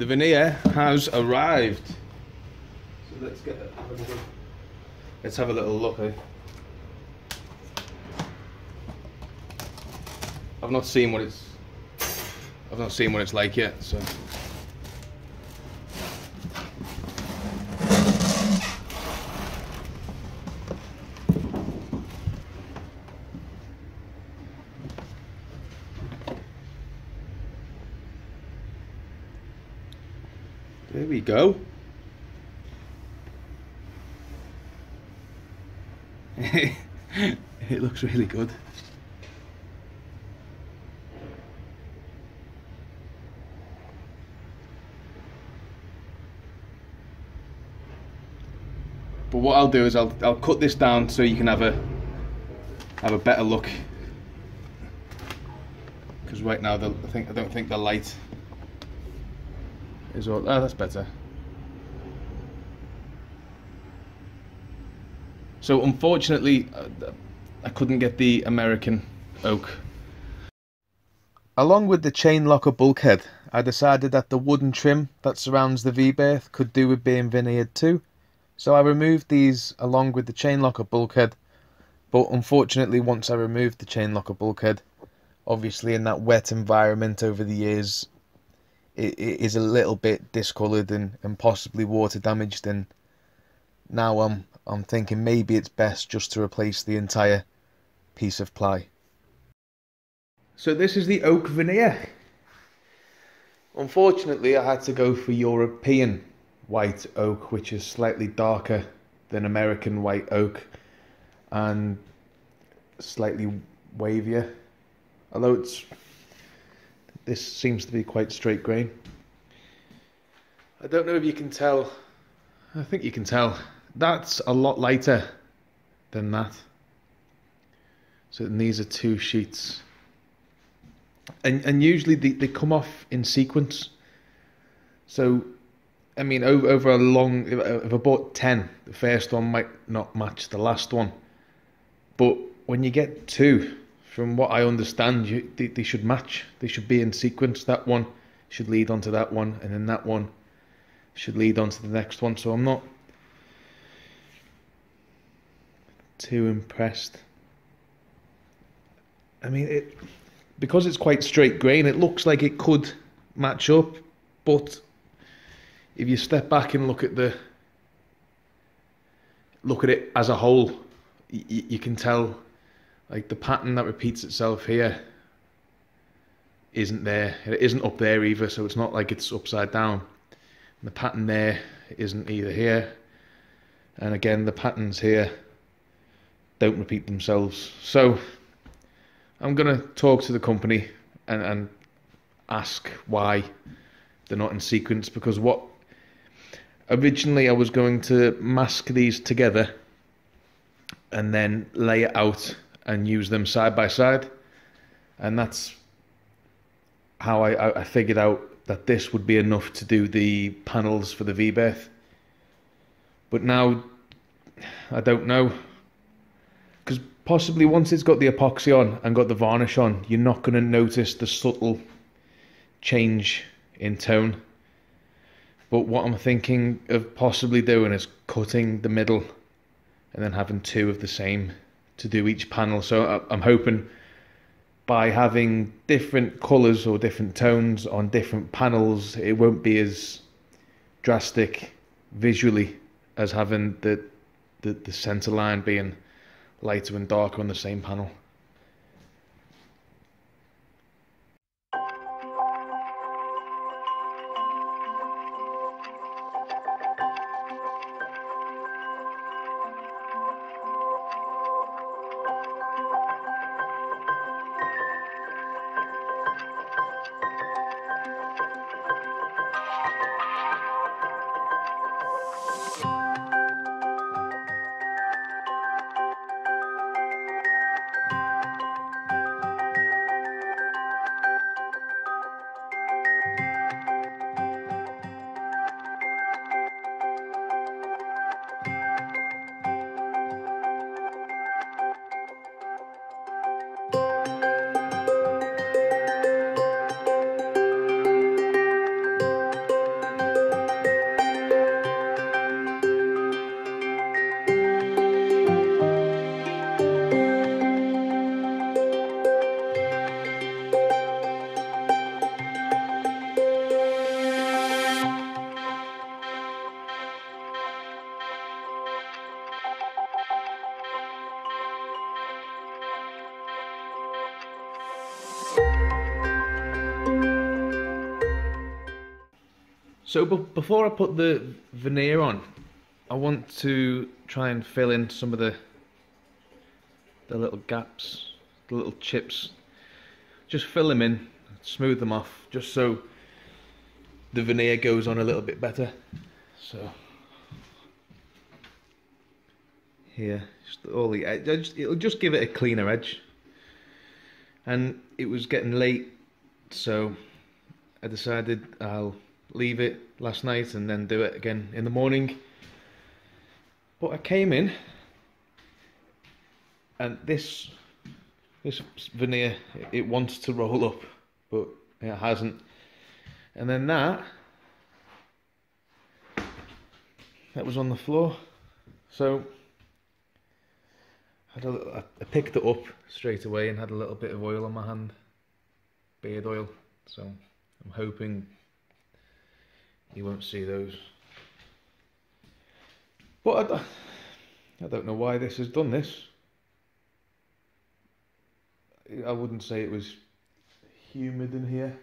The veneer has arrived. So let's get that. Let's have a little look. I've not seen what it's like yet. So. There we go. It looks really good. But what I'll do is I'll cut this down so you can have a better look. Because right now I don't think the light is all. Oh, that's better. So unfortunately, I couldn't get the American oak. Along with the chain locker bulkhead, I decided that the wooden trim that surrounds the V-berth could do with being veneered too. So I removed these along with the chain locker bulkhead, but unfortunately once I removed the chain locker bulkhead, obviously in that wet environment over the years, it is a little bit discoloured and possibly water damaged, and now I'm thinking maybe it's best just to replace the entire piece of ply. So this is the oak veneer. Unfortunately I had to go for European white oak, which is slightly darker than American white oak and slightly wavier, although this seems to be quite straight grain. I don't know if you can tell. I think you can tell. That's a lot lighter than that. So these are two sheets. And usually they come off in sequence. So, I mean, over a long... If I bought 10, the first one might not match the last one. But when you get two... From what I understand, they should match. They should be in sequence. That one should lead onto that one, and then that one should lead onto the next one. So I'm not too impressed. I mean, because it's quite straight grain, it looks like it could match up. But if you step back and look at it as a whole, you can tell. Like the pattern that repeats itself here isn't there. It isn't up there either, so it's not like it's upside down. And the pattern there isn't either here. And again, the patterns here don't repeat themselves. So I'm going to talk to the company and ask why they're not in sequence, because what originally I was going to mask these together and then lay it out and use them side by side, and that's how I figured out that this would be enough to do the panels for the V-berth. But now I don't know, because possibly once it's got the epoxy on and got the varnish on, you're not going to notice the subtle change in tone. But what I'm thinking of possibly doing is cutting the middle and then having two of the same to do each panel. So I'm hoping by having different colours or different tones on different panels, it won't be as drastic visually as having the centre line being lighter and darker on the same panel. So before I put the veneer on, I want to try and fill in some of the little gaps, the little chips. Just fill them in, smooth them off, just so the veneer goes on a little bit better. So here, just all the edge, it'll just give it a cleaner edge. And it was getting late, so I decided I'll leave it last night and then do it again in the morning. But I came in and this veneer, it wants to roll up, but it hasn't. And then that was on the floor, so I picked it up straight away and had a little bit of oil on my hand, beard oil, so I'm hoping you won't see those. But I don't know why this has done this. I wouldn't say it was humid in here.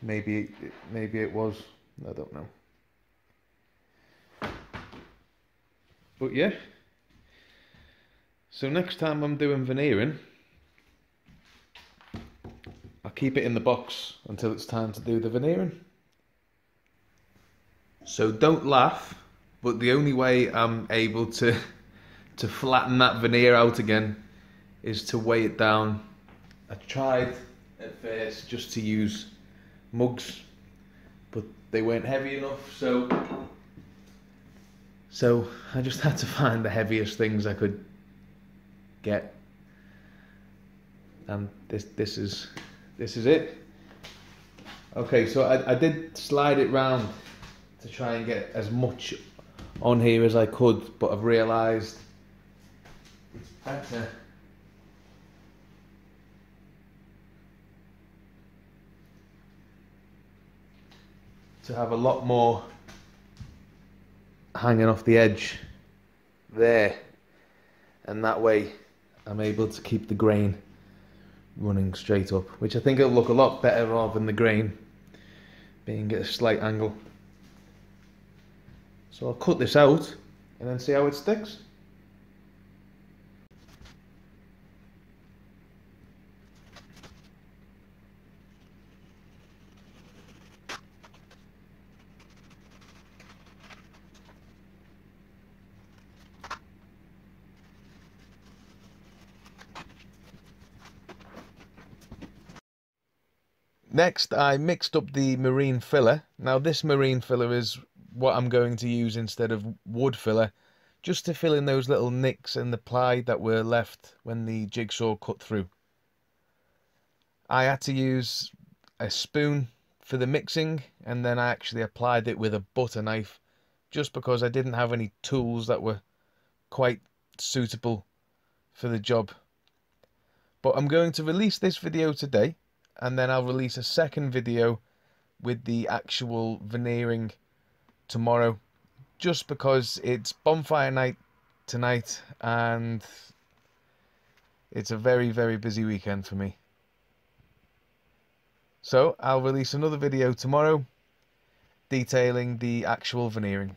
Maybe it was. I don't know. But yeah. So next time I'm doing veneering, keep it in the box until it's time to do the veneering. So don't laugh, but the only way I'm able to flatten that veneer out again is to weigh it down. I tried at first just to use mugs, but they weren't heavy enough, so I just had to find the heaviest things I could get. And this is it. Okay, so I did slide it round to try and get as much on here as I could, but I've realised it's better to have a lot more hanging off the edge there, and that way I'm able to keep the grain running straight up, which I think it'll look a lot better rather than the grain being at a slight angle. So I'll cut this out and then see how it sticks. Next, I mixed up the marine filler. Now this marine filler is what I'm going to use instead of wood filler, just to fill in those little nicks in the ply that were left when the jigsaw cut through. I had to use a spoon for the mixing, and then I actually applied it with a butter knife, just because I didn't have any tools that were quite suitable for the job. But I'm going to release this video today, and then I'll release a second video with the actual veneering tomorrow, just because it's bonfire night tonight and it's a very, very busy weekend for me. So I'll release another video tomorrow detailing the actual veneering.